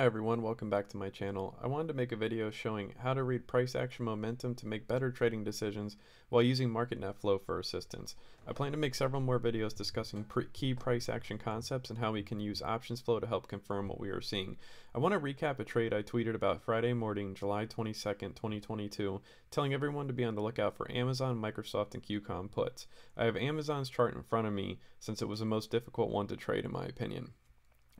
Hi everyone, welcome back to my channel. I wanted to make a video showing how to read price action momentum to make better trading decisions while using Market Net Flow for assistance. I plan to make several more videos discussing key price action concepts and how we can use options flow to help confirm what we are seeing. I want to recap a trade I tweeted about Friday morning, July 22nd, 2022, telling everyone to be on the lookout for Amazon, Microsoft, and Qualcomm puts. I have Amazon's chart in front of me since it was the most difficult one to trade in my opinion.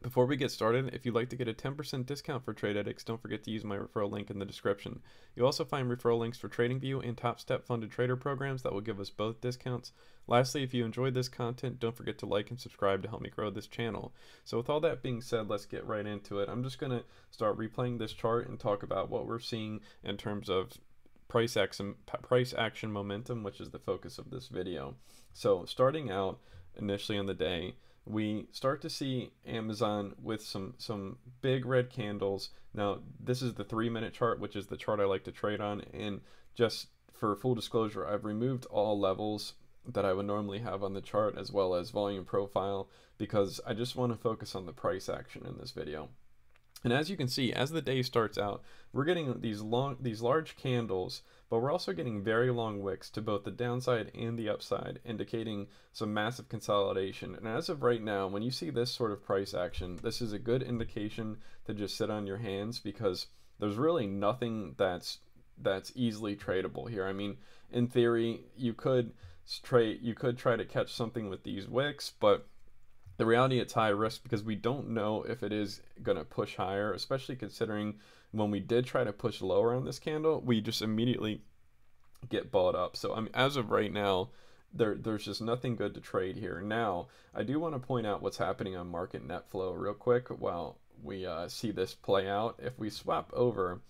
Before we get started, if you'd like to get a 10% discount for Tradytics, don't forget to use my referral link in the description. You'll also find referral links for TradingView and Top Step funded trader programs that will give us both discounts. Lastly, if you enjoyed this content, don't forget to like and subscribe to help me grow this channel. So with all that being said, let's get right into it. I'm just going to start replaying this chart and talk about what we're seeing in terms of price action momentum, which is the focus of this video. So starting out initially on the day, we start to see Amazon with some big red candles. Now, this is the 3-minute chart, which is the chart I like to trade on. And just for full disclosure, I've removed all levels that I would normally have on the chart as well as volume profile because I just want to focus on the price action in this video. And as you can see, as the day starts out, we're getting these large candles, but we're also getting very long wicks to both the downside and the upside, indicating some massive consolidation. And as of right now, when you see this sort of price action, this is a good indication to just sit on your hands because there's really nothing that's easily tradable here. I mean, in theory, you could try to catch something with these wicks, but the reality, it's high risk because we don't know if it is going to push higher, especially considering when we did try to push lower on this candle, we just immediately get bought up. So I mean, as of right now, there's just nothing good to trade here. Now, I do want to point out what's happening on Market Net Flow real quick while we see this play out. If we swap over,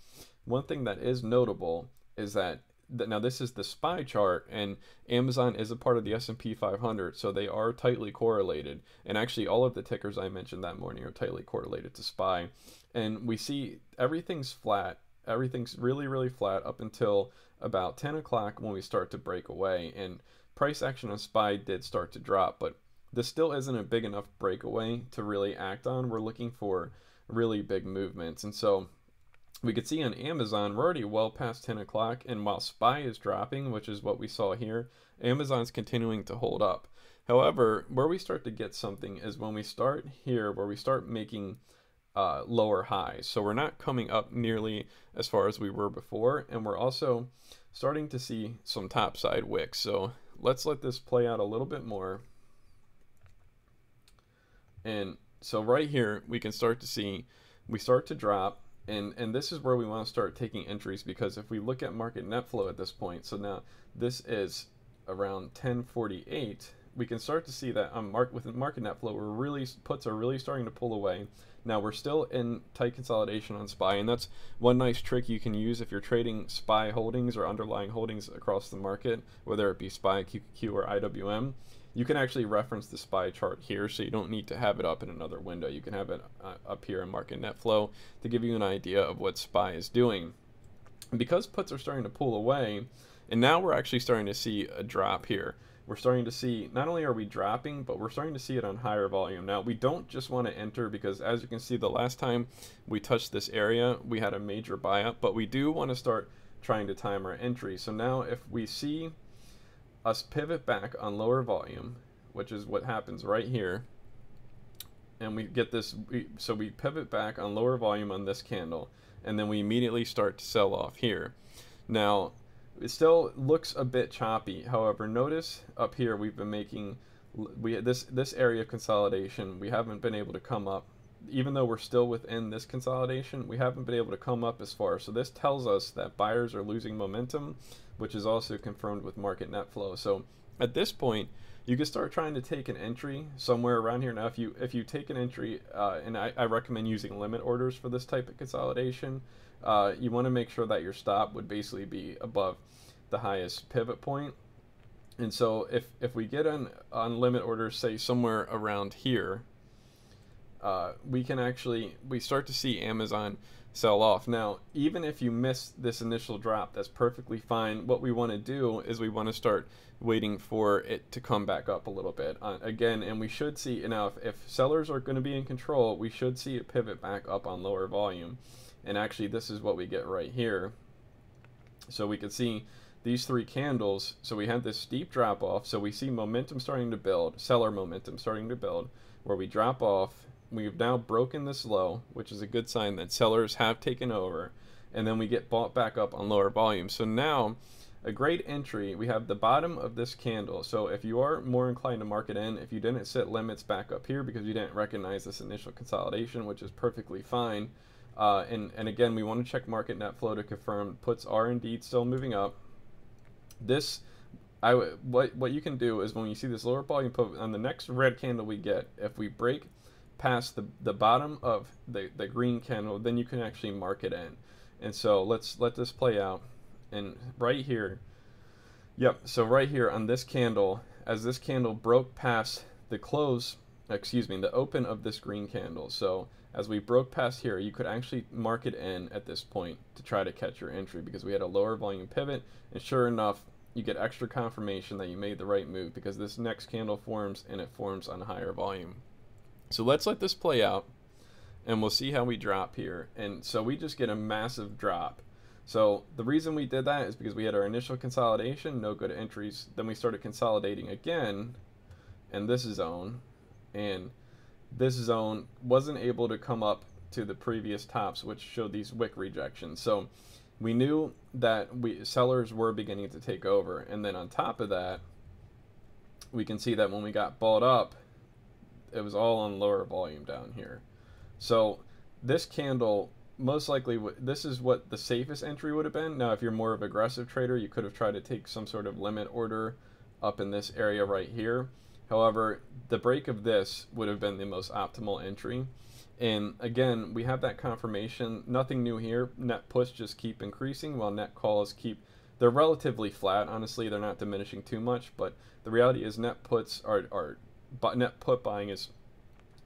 one thing that is notable is that now this is the SPY chart, and Amazon is a part of the S&P 500, so they are tightly correlated. And actually, all of the tickers I mentioned that morning are tightly correlated to SPY. And we see everything's flat. Everything's really, really flat up until about 10 o'clock when we start to break away. And price action on SPY did start to drop, but this still isn't a big enough breakaway to really act on. We're looking for really big movements. And so we could see on Amazon, we're already well past 10 o'clock, and while SPY is dropping, which is what we saw here, Amazon's continuing to hold up. However, where we start to get something is when we start here, where we start making lower highs. So we're not coming up nearly as far as we were before, and we're also starting to see some topside wicks. So let's let this play out a little bit more. And so right here, we can start to see, we start to drop. And this is where we want to start taking entries, because if we look at Market Net Flow at this point, so now this is around 10:48, we can start to see that on within Market Net Flow, we're really, puts are really starting to pull away. Now we're still in tight consolidation on SPY, and that's one nice trick you can use if you're trading SPY holdings or underlying holdings across the market, whether it be SPY, QQQ, or IWM. You can actually reference the SPY chart here, so you don't need to have it up in another window. You can have it up here in Market Net Flow to give you an idea of what SPY is doing. And because puts are starting to pull away, and now we're actually starting to see a drop here. We're starting to see, not only are we dropping, but we're starting to see it on higher volume. Now, we don't just want to enter because, as you can see, the last time we touched this area, we had a major buy up, but we do want to start trying to time our entry. So now if we see us pivot back on lower volume, which is what happens right here, and we get this, so we pivot back on lower volume on this candle, and then we immediately start to sell off here. Now, it still looks a bit choppy. However, notice up here we've been making, this area of consolidation, we haven't been able to come up. Even though we're still within this consolidation, we haven't been able to come up as far. So this tells us that buyers are losing momentum, which is also confirmed with Market Net Flow. So at this point, you can start trying to take an entry somewhere around here. Now, if you take an entry, and I recommend using limit orders for this type of consolidation, you want to make sure that your stop would basically be above the highest pivot point. And so if we get on limit orders, say somewhere around here, we start to see Amazon sell off. Now, even if you miss this initial drop, that's perfectly fine. What we want to do is we want to start waiting for it to come back up a little bit again, and we should see, you know, if sellers are going to be in control, we should see it pivot back up on lower volume. And actually, this is what we get right here. So we could see these three candles. So we had this steep drop off. So we see momentum starting to build, seller momentum starting to build, where we drop off. We've now broken this low, which is a good sign that sellers have taken over. And then we get bought back up on lower volume. So now a great entry, we have the bottom of this candle. So if you are more inclined to market in, if you didn't set limits back up here because you didn't recognize this initial consolidation, which is perfectly fine. And again, we want to check market net flow to confirm puts are indeed still moving up. This, what you can do is when you see this lower volume put on the next red candle we get, if we break past the bottom of the green candle, then you can actually mark it in. And so let's let this play out. And right here, yep, so right here on this candle, as this candle broke past the close, excuse me, the open of this green candle. So as we broke past here, you could actually mark it in at this point to try to catch your entry because we had a lower volume pivot. And sure enough, you get extra confirmation that you made the right move because this next candle forms, and it forms on higher volume. So let's let this play out and we'll see how we drop here. And so we just get a massive drop. So the reason we did that is because we had our initial consolidation, no good entries. Then we started consolidating again, and this zone wasn't able to come up to the previous tops, which showed these wick rejections. So we knew that sellers were beginning to take over. And then on top of that, we can see that when we got bought up, it was all on lower volume down here. So this candle, most likely, this is what the safest entry would have been. Now, if you're more of an aggressive trader, you could have tried to take some sort of limit order up in this area right here. However, the break of this would have been the most optimal entry. And again, we have that confirmation. Nothing new here. Net puts just keep increasing while net calls keep, they're relatively flat. Honestly, they're not diminishing too much, but the reality is net puts but net put buying is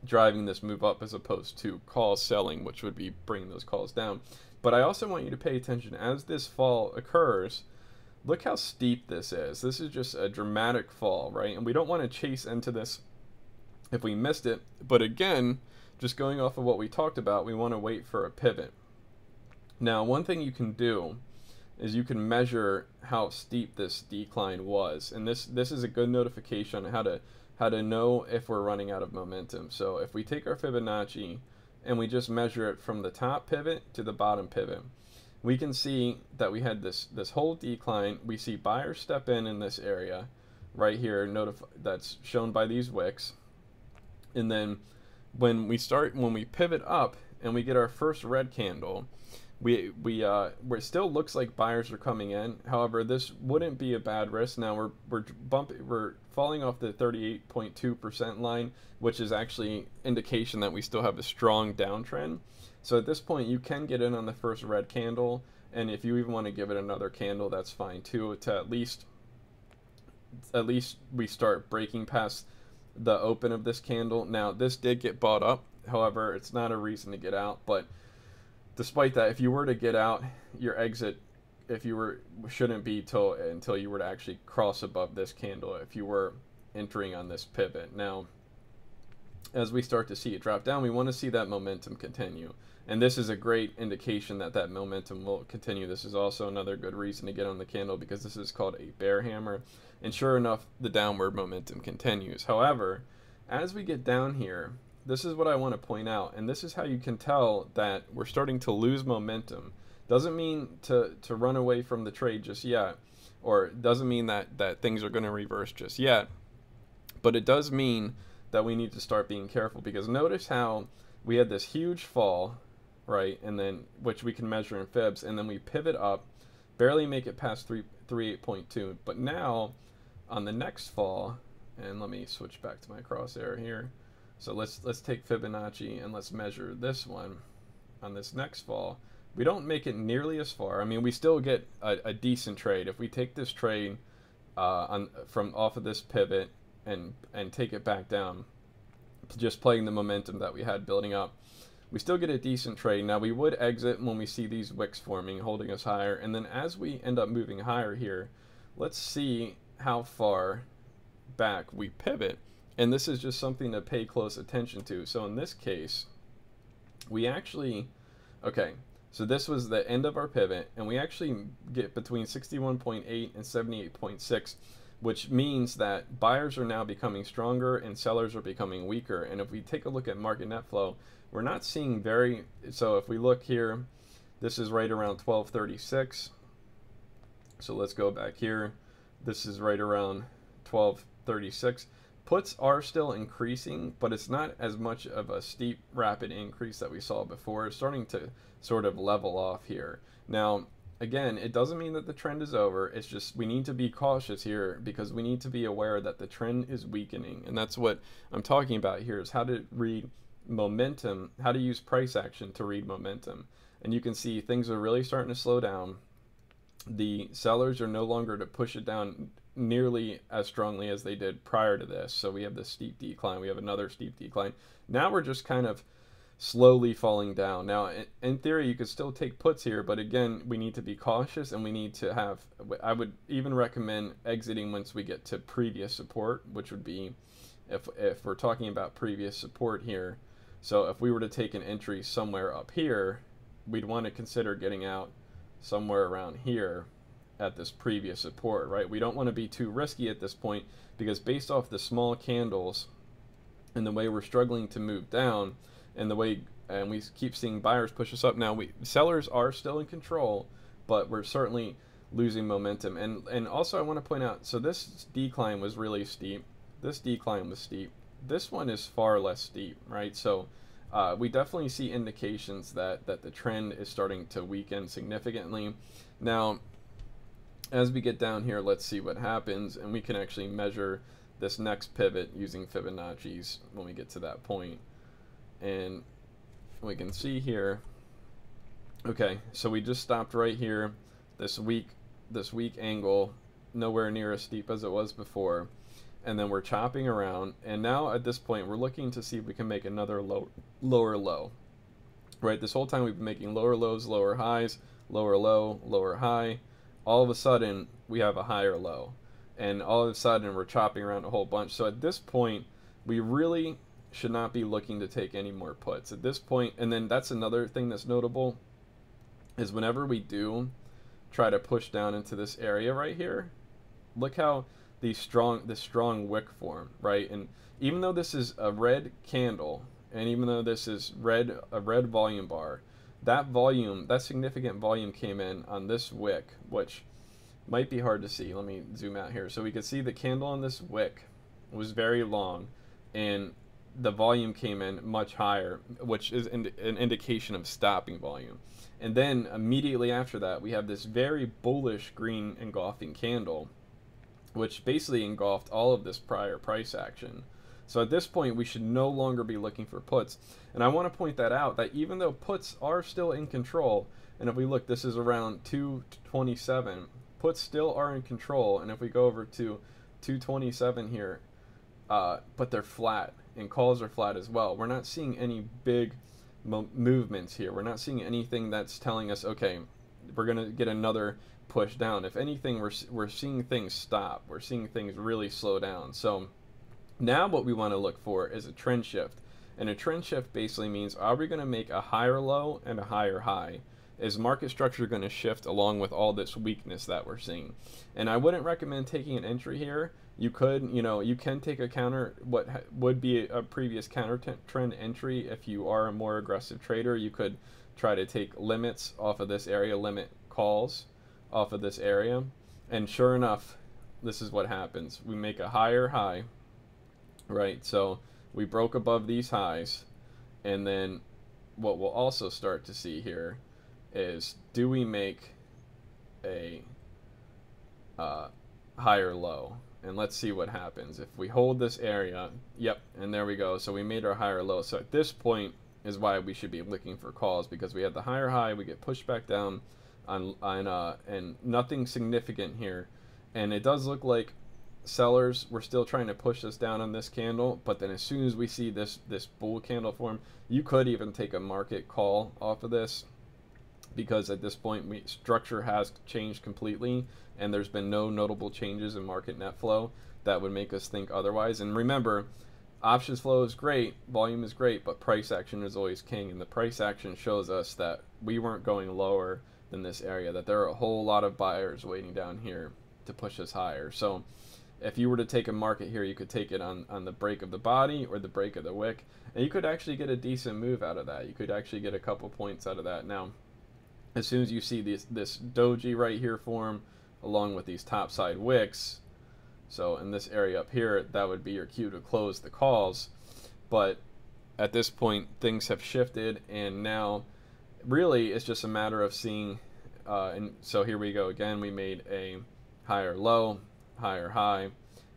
driving this move up as opposed to call selling, which would be bringing those calls down. But I also want you to pay attention as this fall occurs. Look how steep this is. This is just a dramatic fall, right? And we don't want to chase into this if we missed it. But again, just going off of what we talked about, we want to wait for a pivot. Now, one thing you can do is you can measure how steep this decline was. And this is a good notification on how to know if we're running out of momentum. So if we take our Fibonacci and we just measure it from the top pivot to the bottom pivot, we can see that we had this whole decline. We see buyers step in this area right here, that's shown by these wicks. And then when we pivot up and we get our first red candle, where it still looks like buyers are coming in. However, this wouldn't be a bad risk. Now we're falling off the 38.2% line, which is actually indication that we still have a strong downtrend. So at this point, you can get in on the first red candle, and if you even want to give it another candle, that's fine too. To at least we start breaking past the open of this candle. Now this did get bought up, however, it's not a reason to get out. But despite that, if you were to get out, your exit, if you were, shouldn't be until you were to actually cross above this candle if you were entering on this pivot. Now, as we start to see it drop down, we want to see that momentum continue. And this is a great indication that that momentum will continue. This is also another good reason to get on the candle because this is called a bear hammer. And sure enough, the downward momentum continues. However, as we get down here, this is what I want to point out. And this is how you can tell that we're starting to lose momentum. Doesn't mean to run away from the trade just yet, or doesn't mean that things are going to reverse just yet. But it does mean that we need to start being careful because notice how we had this huge fall, right? And then, which we can measure in fibs, and then we pivot up, barely make it past 38.2. But now on the next fall, and let me switch back to my crosshair here. So let's take Fibonacci and let's measure this one on this next fall. We don't make it nearly as far. I mean, we still get a decent trade. If we take this trade off of this pivot and take it back down, just playing the momentum that we had building up, we still get a decent trade. Now we would exit when we see these wicks forming, holding us higher, and then as we end up moving higher here, let's see how far back we pivot. And this is just something to pay close attention to. So in this case, we actually, okay, so this was the end of our pivot, and we actually get between 61.8 and 78.6, which means that buyers are now becoming stronger and sellers are becoming weaker. And if we take a look at market net flow, we're not seeing very, so if we look here, this is right around 1236. So let's go back here. This is right around 1236. Puts are still increasing, but it's not as much of a steep, rapid increase that we saw before. It's starting to sort of level off here. Now, again, it doesn't mean that the trend is over. It's just we need to be cautious here because we need to be aware that the trend is weakening. And that's what I'm talking about here, is how to read momentum, how to use price action to read momentum. And you can see things are really starting to slow down. The sellers are no longer to push it down nearly as strongly as they did prior to this. So we have this steep decline. We have another steep decline. Now we're just kind of slowly falling down. Now, in theory, you could still take puts here, but again, we need to be cautious and we need to have, I would even recommend exiting once we get to previous support, which would be, if we're talking about previous support here. So if we were to take an entry somewhere up here, we'd want to consider getting out somewhere around here at this previous support, right? We don't want to be too risky at this point, because based off the small candles and the way we're struggling to move down, and the way, and we keep seeing buyers push us up. Now, sellers are still in control, but we're certainly losing momentum. And also I want to point out, so this decline was really steep. This decline was steep. This one is far less steep, right? So we definitely see indications that the trend is starting to weaken significantly. Now, as we get down here, let's see what happens, and we can actually measure this next pivot using Fibonacci's when we get to that point. And we can see here, okay, so we just stopped right here, this weak angle, nowhere near as steep as it was before, and then we're chopping around, and now at this point we're looking to see if we can make another lower low, right? This whole time we've been making lower lows, lower highs, lower low, lower high. All of a sudden we have a higher low, and all of a sudden we're chopping around a whole bunch. So at this point we really should not be looking to take any more puts at this point. And then that's another thing that's notable, is whenever we do try to push down into this area right here, look how the strong wick form, right? And even though this is a red candle, and even though this is a red volume bar, that significant volume came in on this wick, which might be hard to see. Let me zoom out here. So we can see the candle on this wick was very long, and the volume came in much higher, which is an indication of stopping volume. And then immediately after that, we have this very bullish green engulfing candle, which basically engulfed all of this prior price action. So at this point, we should no longer be looking for puts. And I want to point that out, that even though puts are still in control, and if we look, this is around 227, puts still are in control. And if we go over to 227 here, but they're flat, and calls are flat as well. We're not seeing any big movements here. We're not seeing anything that's telling us, okay, we're gonna get another push down. If anything, we're seeing things stop. We're seeing things really slow down. So now what we want to look for is a trend shift, and a trend shift basically means, are we going to make a higher low and a higher high? Is market structure going to shift along with all this weakness that we're seeing? And I wouldn't recommend taking an entry here. You could, you know, you can take a counter, what would be a previous counter trend entry. If you are a more aggressive trader, you could try to take limits off of this area, limit calls off of this area. And sure enough, this is what happens. We make a higher high, right? So we broke above these highs. And then what we'll also start to see here is, do we make a higher low? And let's see what happens. If we hold this area, yep, and there we go. So we made our higher low. So at this point is why we should be looking for calls, because we have the higher high, we get pushed back down on and nothing significant here. And it does look like sellers were still trying to push us down on this candle, but then as soon as we see this bull candle form, you could even take a market call off of this, because at this point structure has changed completely and there's been no notable changes in market net flow that would make us think otherwise. And remember, options flow is great, volume is great, but price action is always king, and the price action shows us that we weren't going lower than this area, that there are a whole lot of buyers waiting down here to push us higher. So if you were to take a market here, you could take it on the break of the body or the break of the wick, and you could actually get a decent move out of that. You could actually get a couple points out of that. Now, as soon as you see this doji right here form along with these top side wicks, so in this area up here, that would be your cue to close the calls. But at this point, things have shifted, and now really it's just a matter of seeing, and so here we go again. We made a higher low, higher high,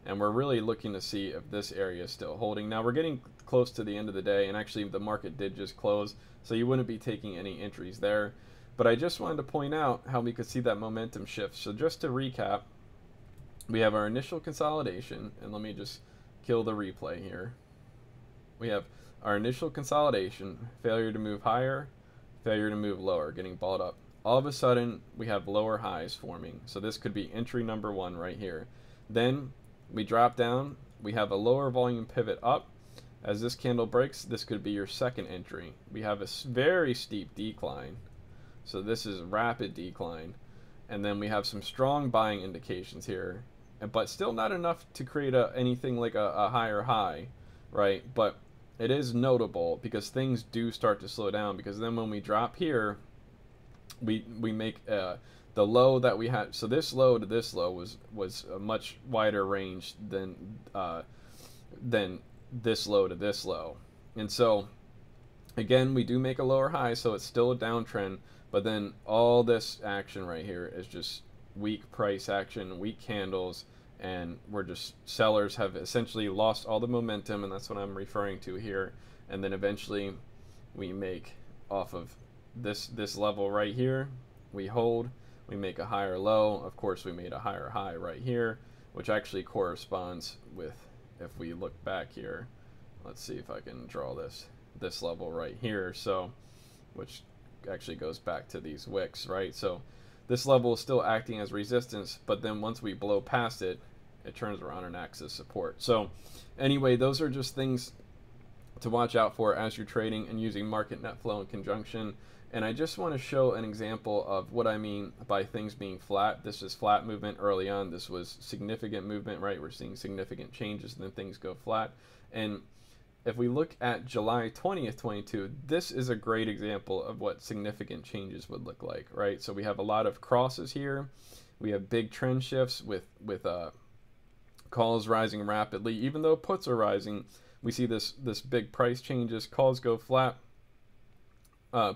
and we're really looking to see if this area is still holding. Now we're getting close to the end of the day, and actually the market did just close, so you wouldn't be taking any entries there. But I just wanted to point out how we could see that momentum shift. So just to recap, we have our initial consolidation, and let me just kill the replay here. We have our initial consolidation, failure to move higher, failure to move lower, getting balled up. All of a sudden, we have lower highs forming. So this could be entry number one right here. Then we drop down, we have a lower volume pivot up. As this candle breaks, this could be your second entry. We have a very steep decline. So this is rapid decline. And then we have some strong buying indications here, but still not enough to create anything like a higher high, right? But it is notable because things do start to slow down, because then when we drop here, we make the low that we had. So this low to this low was a much wider range than this low to this low. And so again, we do make a lower high, so it's still a downtrend. But then all this action right here is just weak price action, weak candles, and we're just, sellers have essentially lost all the momentum, and that's what I'm referring to here. And then eventually we make off of this level right here, we hold, we make a higher low. Of course, we made a higher high right here, which actually corresponds with, if we look back here, let's see if I can draw this level right here. So, which actually goes back to these wicks, right? So this level is still acting as resistance, but then once we blow past it, it turns around and acts as support. So anyway, those are just things to watch out for as you're trading and using market net flow in conjunction. And I just want to show an example of what I mean by things being flat. This is flat movement early on. This was significant movement, right? We're seeing significant changes and then things go flat. And if we look at July 20th, 22, this is a great example of what significant changes would look like, right? So we have a lot of crosses here. We have big trend shifts with calls rising rapidly. Even though puts are rising, we see this big price changes. Calls go flat.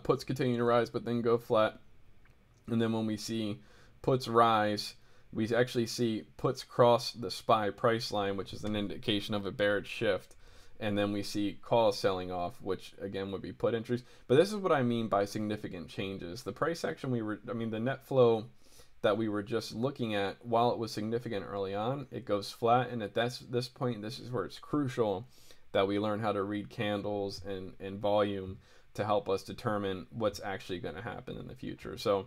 Puts continue to rise, but then go flat. And then when we see puts rise, we actually see puts cross the SPY price line, which is an indication of a bearish shift. And then we see calls selling off, which again would be put entries. But this is what I mean by significant changes. The price action the net flow that we were just looking at, while it was significant early on, it goes flat. And at this point, this is where it's crucial that we learn how to read candles and volume to help us determine what's actually gonna happen in the future. So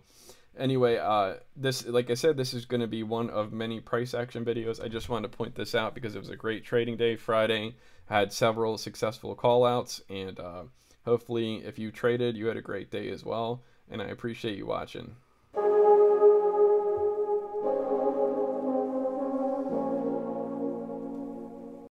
anyway, this, like I said, this is gonna be one of many price action videos. I just wanted to point this out because it was a great trading day Friday. I had several successful call outs, and hopefully if you traded, you had a great day as well. And I appreciate you watching.